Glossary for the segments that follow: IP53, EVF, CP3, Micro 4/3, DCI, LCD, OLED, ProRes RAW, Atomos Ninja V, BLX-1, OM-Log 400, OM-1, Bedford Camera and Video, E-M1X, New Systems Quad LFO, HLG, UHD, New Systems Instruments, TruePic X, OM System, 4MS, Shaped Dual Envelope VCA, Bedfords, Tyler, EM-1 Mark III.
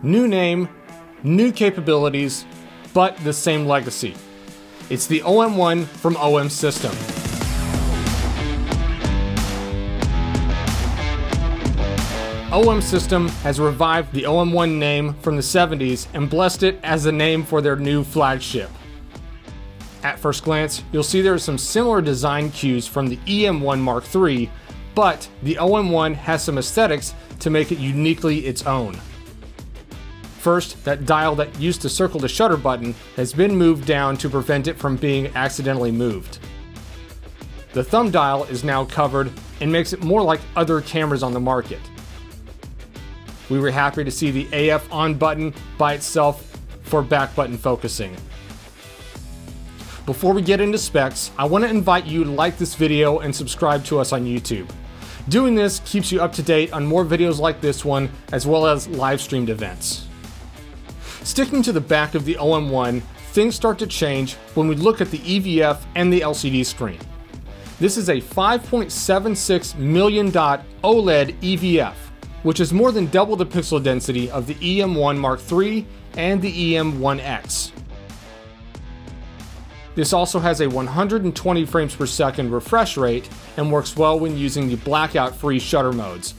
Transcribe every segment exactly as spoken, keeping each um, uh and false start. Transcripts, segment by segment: New name, new capabilities, but the same legacy. It's the O M one from O M System. O M System has revived the O M one name from the seventies and blessed it as the name for their new flagship. At first glance, you'll see there are some similar design cues from the E M one Mark three, but the O M one has some aesthetics to make it uniquely its own. First, that dial that used to circle the shutter button has been moved down to prevent it from being accidentally moved. The thumb dial is now covered and makes it more like other cameras on the market. We were happy to see the A F on button by itself for back button focusing. Before we get into specs, I want to invite you to like this video and subscribe to us on YouTube. Doing this keeps you up to date on more videos like this one, as well as live streamed events. Sticking to the back of the O M one, things start to change when we look at the E V F and the L C D screen. This is a five point seven six million dot OLED E V F, which is more than double the pixel density of the E M one Mark three and the E M one X. This also has a one hundred twenty frames per second refresh rate and works well when using the blackout-free shutter modes.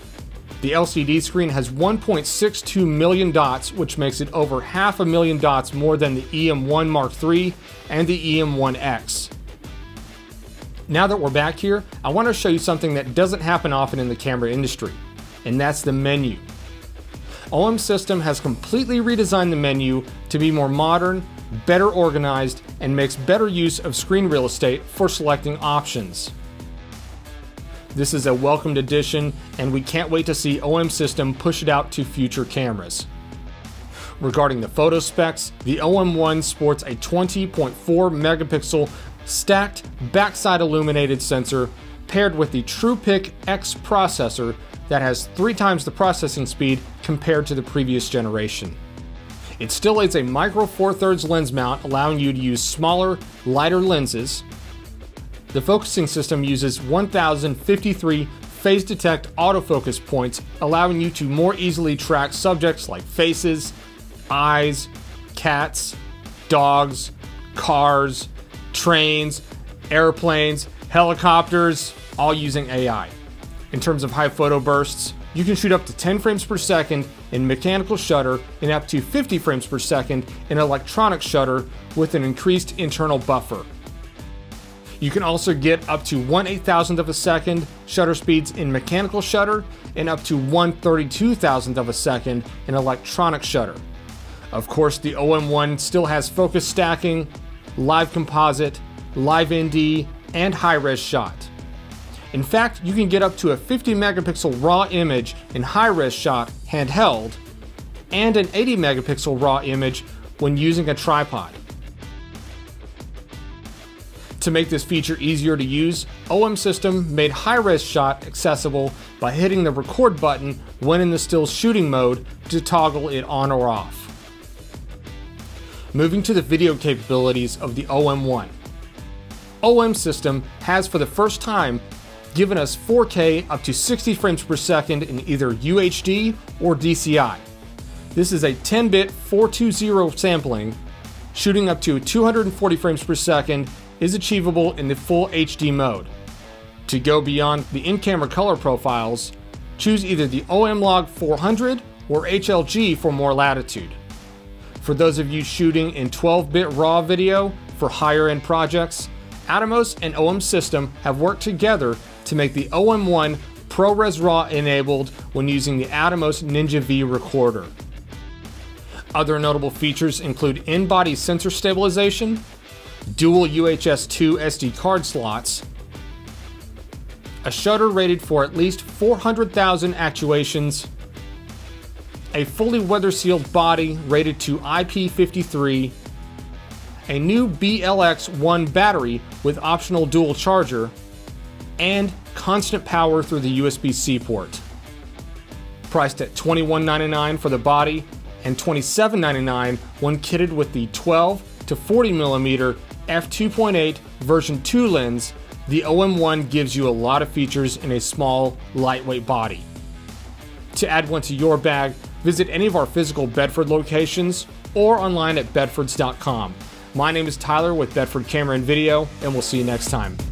The L C D screen has one point six two million dots, which makes it over half a million dots more than the E M one Mark three and the E M one X. Now that we're back here, I want to show you something that doesn't happen often in the camera industry, and that's the menu. O M System has completely redesigned the menu to be more modern, better organized, and makes better use of screen real estate for selecting options. This is a welcomed addition, and we can't wait to see O M System push it out to future cameras. Regarding the photo specs, the O M one sports a twenty point four megapixel stacked backside illuminated sensor paired with the TruePic X processor that has three times the processing speed compared to the previous generation. It still has a micro four thirds lens mount, allowing you to use smaller, lighter lenses. The focusing system uses one thousand fifty-three phase detect autofocus points, allowing you to more easily track subjects like faces, eyes, cats, dogs, cars, trains, airplanes, helicopters, all using A I. In terms of high photo bursts, you can shoot up to ten frames per second in mechanical shutter and up to fifty frames per second in electronic shutter with an increased internal buffer. You can also get up to one eight thousandth of a second shutter speeds in mechanical shutter and up to one thirty-two thousandth of a second in electronic shutter. Of course, the O M one still has focus stacking, live composite, live N D, and high-res shot. In fact, you can get up to a fifty megapixel raw image in high-res shot handheld and an eighty megapixel raw image when using a tripod. To make this feature easier to use, O M System made high-res shot accessible by hitting the record button when in the still shooting mode to toggle it on or off. Moving to the video capabilities of the O M one. O M System has for the first time given us four K up to sixty frames per second in either U H D or D C I. This is a ten bit four twenty sampling. Shooting up to two hundred forty frames per second is achievable in the full H D mode. To go beyond the in-camera color profiles, choose either the O M Log four hundred or H L G for more latitude. For those of you shooting in twelve bit RAW video for higher end projects, Atomos and O M System have worked together to make the O M one ProRes RAW enabled when using the Atomos Ninja V recorder. Other notable features include in-body sensor stabilization, dual U H S two S D card slots, a shutter rated for at least four hundred thousand actuations, a fully weather-sealed body rated to I P fifty-three, a new B L X one battery with optional dual charger, and constant power through the U S B C port. Priced at twenty-one ninety-nine for the body and twenty-seven ninety-nine when kitted with the twelve to forty millimeter f two point eight version two lens, the O M one gives you a lot of features in a small, lightweight body. To add one to your bag, Visit any of our physical Bedford locations or online at bedfords dot com. My name is Tyler with Bedford Camera and Video, and we'll see you next time.